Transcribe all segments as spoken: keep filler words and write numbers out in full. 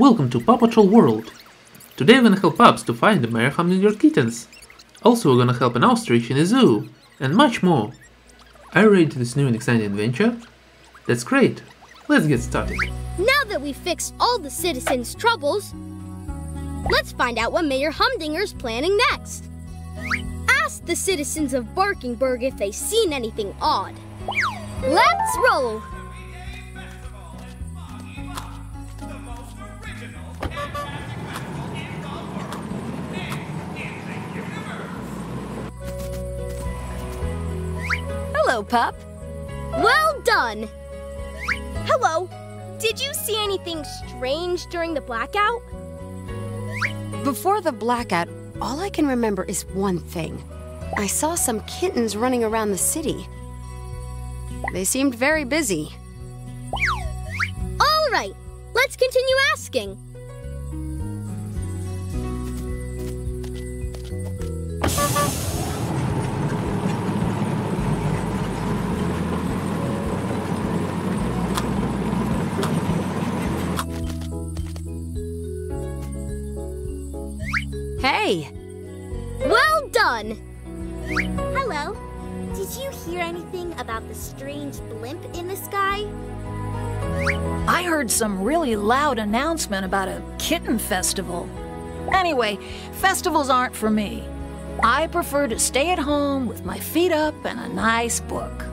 Welcome to Paw Patrol World! Today we're gonna help pups to find the Mayor Humdinger kittens. Also we're gonna help an ostrich in a zoo, and much more. Are you ready to this new and exciting adventure? That's great! Let's get started! Now that we've fixed all the citizens' troubles, let's find out what Mayor Humdinger's planning next! Ask the citizens of Barkingburg if they've seen anything odd. Let's roll! Hello, pup. Well done! Hello. Did you see anything strange during the blackout? Before the blackout, all I can remember is one thing. I saw some kittens running around the city. They seemed very busy. All right. Let's continue asking. Hey! Well done! Hello. Did you hear anything about the strange blimp in the sky? I heard some really loud announcement about a kitten festival. Anyway, festivals aren't for me. I prefer to stay at home with my feet up and a nice book.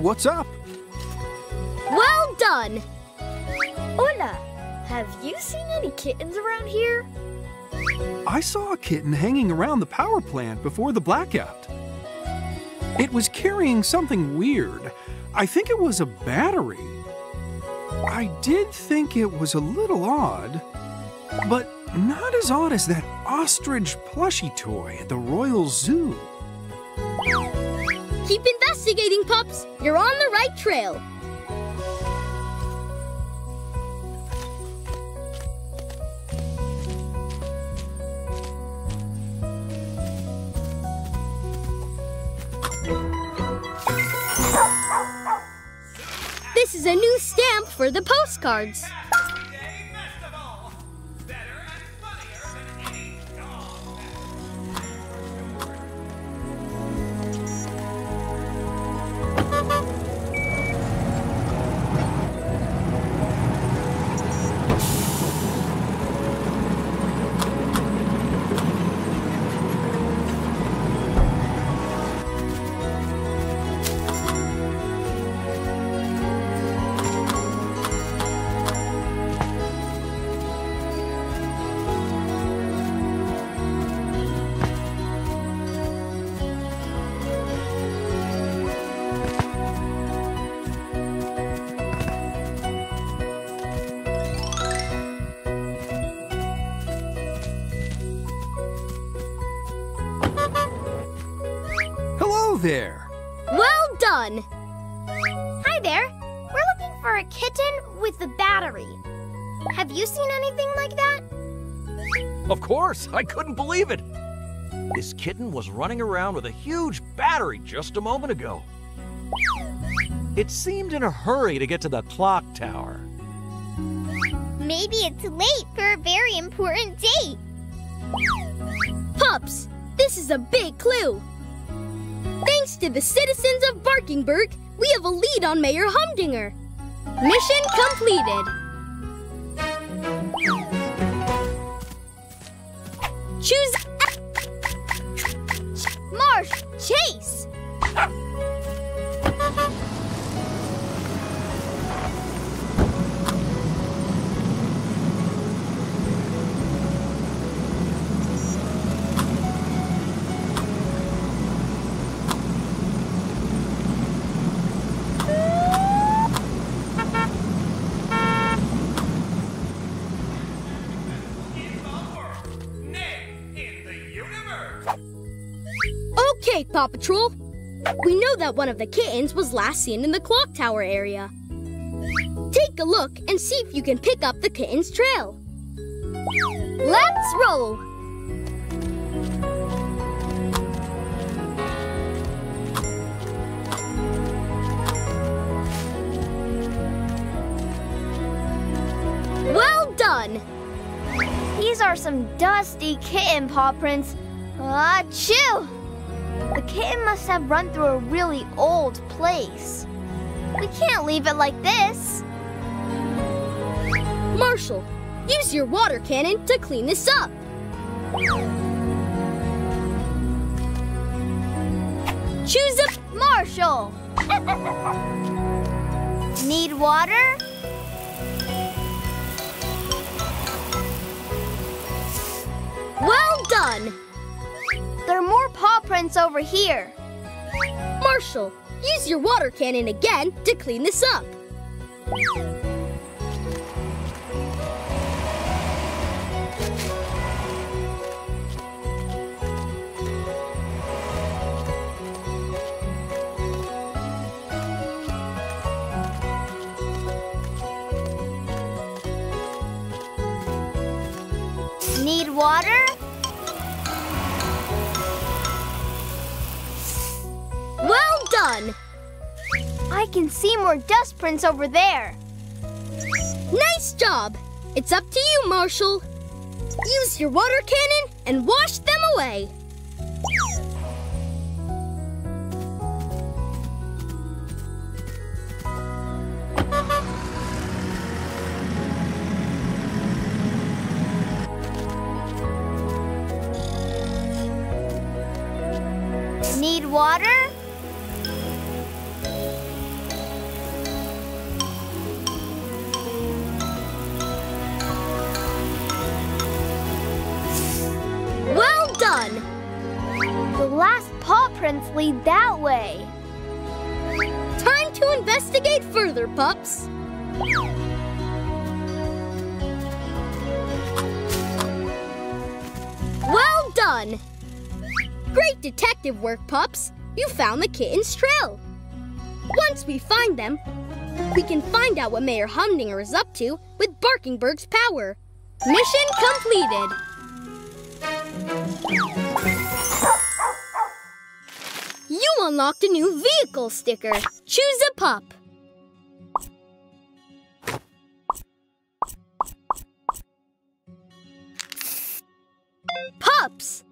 What's up? Well done! Hola! Have you seen any kittens around here? I saw a kitten hanging around the power plant before the blackout. It was carrying something weird. I think it was a battery. I did think it was a little odd, but not as odd as that ostrich plushie toy at the Royal Zoo. Keep investigating, pups! You're on the right trail! This is a new stamp for the postcards! There. Well done! Hi there. We're looking for a kitten with a battery. Have you seen anything like that? Of course! I couldn't believe it! This kitten was running around with a huge battery just a moment ago. It seemed in a hurry to get to the clock tower. Maybe it's late for a very important date. Pups, this is a big clue. Thanks to the citizens of Barkingburg, we have a lead on Mayor Humdinger. Mission completed. Choose Marshall, Chase. Okay, Paw Patrol. We know that one of the kittens was last seen in the clock tower area. Take a look and see if you can pick up the kitten's trail. Let's roll! Well done! These are some dusty kitten paw prints. Achoo! The kitten must have run through a really old place. We can't leave it like this. Marshall, use your water cannon to clean this up. Choose a... Marshall! Need water? Well done! There are more paw prints over here. Marshall, use your water cannon again to clean this up. Need water? Well done! I can see more dust prints over there. Nice job! It's up to you, Marshall. Use your water cannon and wash them away. Need water? Lead that way. Time to investigate further, pups. Well done! Great detective work, pups. You found the kitten's trail. Once we find them, we can find out what Mayor Humdinger is up to with Barkingburg's power. Mission completed. You unlocked a new vehicle sticker. Choose a pup. Pups!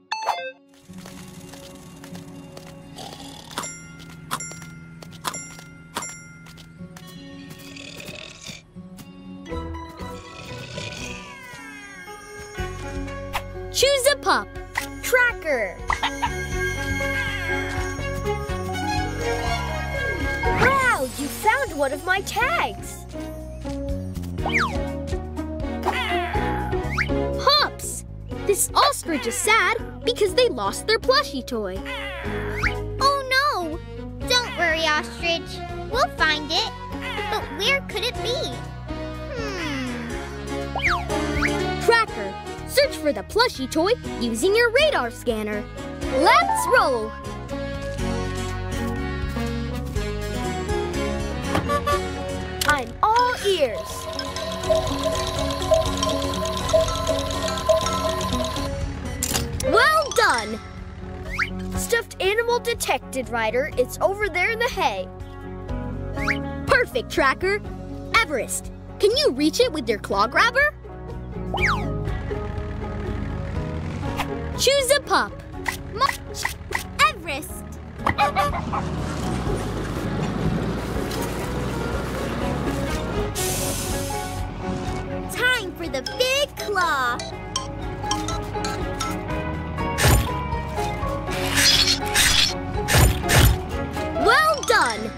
Choose a pup. Tracker. You found one of my tags! Pups! This ostrich is sad because they lost their plushie toy. Oh no! Don't worry, ostrich. We'll find it. But where could it be? Hmm... Tracker, search for the plushie toy using your radar scanner. Let's roll! I'm all ears. Well done! Stuffed animal detected, Ryder. It's over there in the hay. Perfect, Tracker. Everest, can you reach it with your claw grabber? Choose a pup. Everest! Time for the big claw. Well done!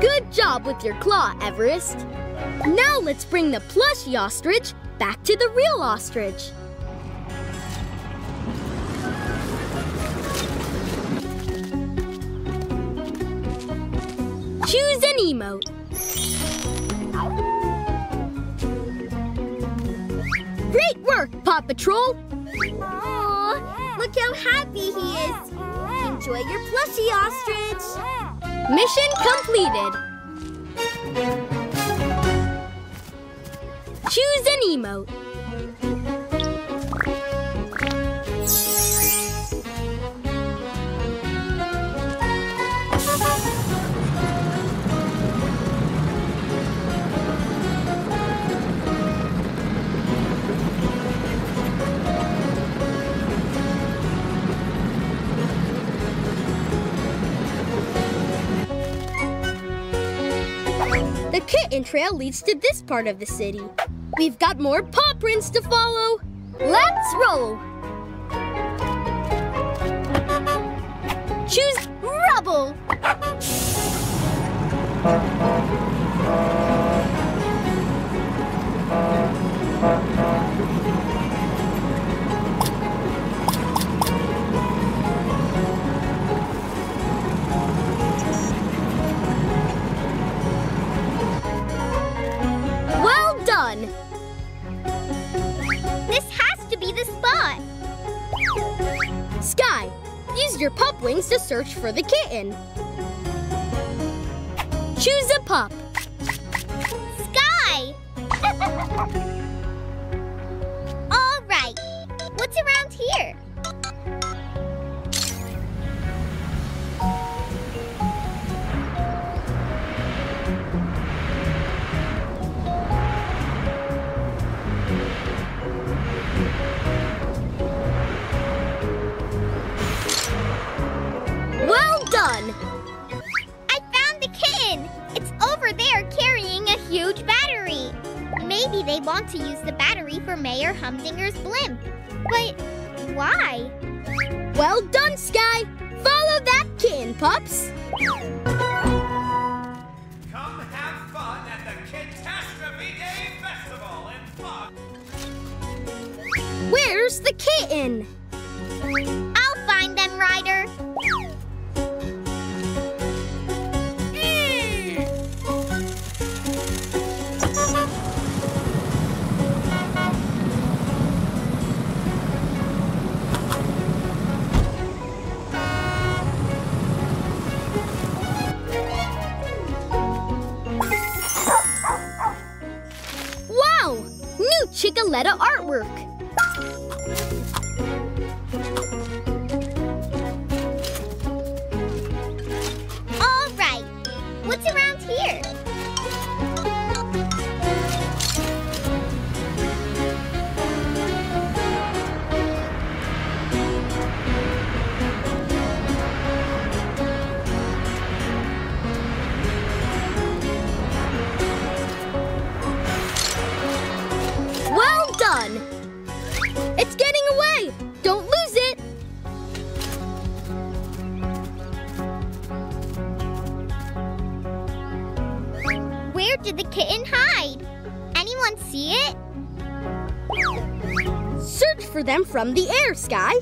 Good job with your claw, Everest. Now let's bring the plushy ostrich back to the real ostrich. Choose an emote. Great work, Paw Patrol! Aww, look Look how happy he is. Enjoy your plushie, ostrich. Mission completed. Choose an emote. The kitten trail leads to this part of the city. We've got more paw prints to follow. Let's roll. Choose Rubble. Well done. This has to be the spot. Skye, use your pup wings to search for the kitten. Choose a pup. Skye! All right, what's around here? Well done! I found the kitten! It's over there carrying a huge battery. Maybe they want to use the battery for Mayor Humdinger's blimp. But why? Well done, Skye! Follow that kitten, pups! Come have fun at the Catastrophe Day Festival in Florida. Where's the kitten? I'll find them, Ryder. Chicoletta artwork. All right, what's around here? It's getting away! Don't lose it! Where did the kitten hide? Anyone see it? Search for them from the air, Skye.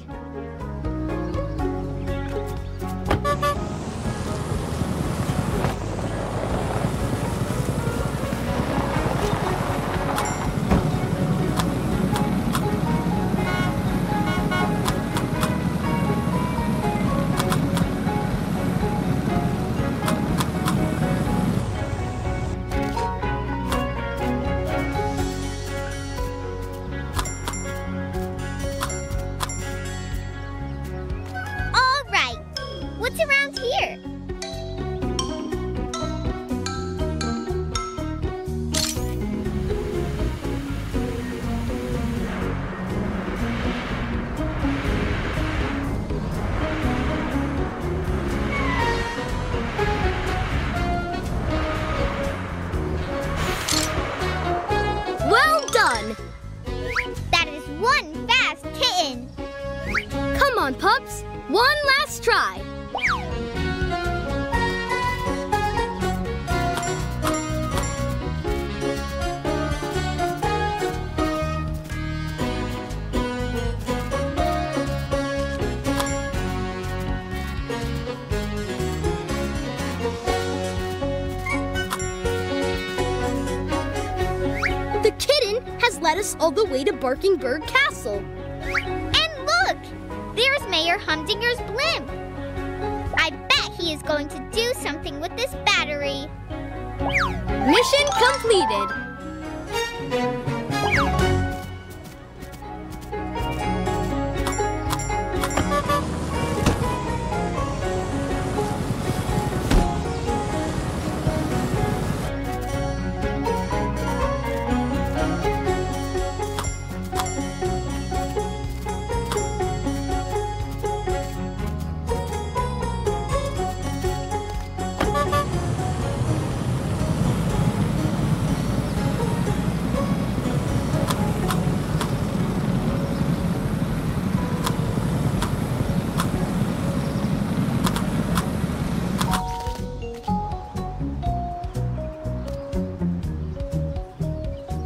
All the way to Barkingburg Castle. And look! There's Mayor Humdinger's blimp. I bet he is going to do something with this battery. Mission completed.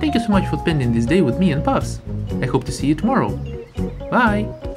Thank you so much for spending this day with me and Puffs. I hope to see you tomorrow. Bye!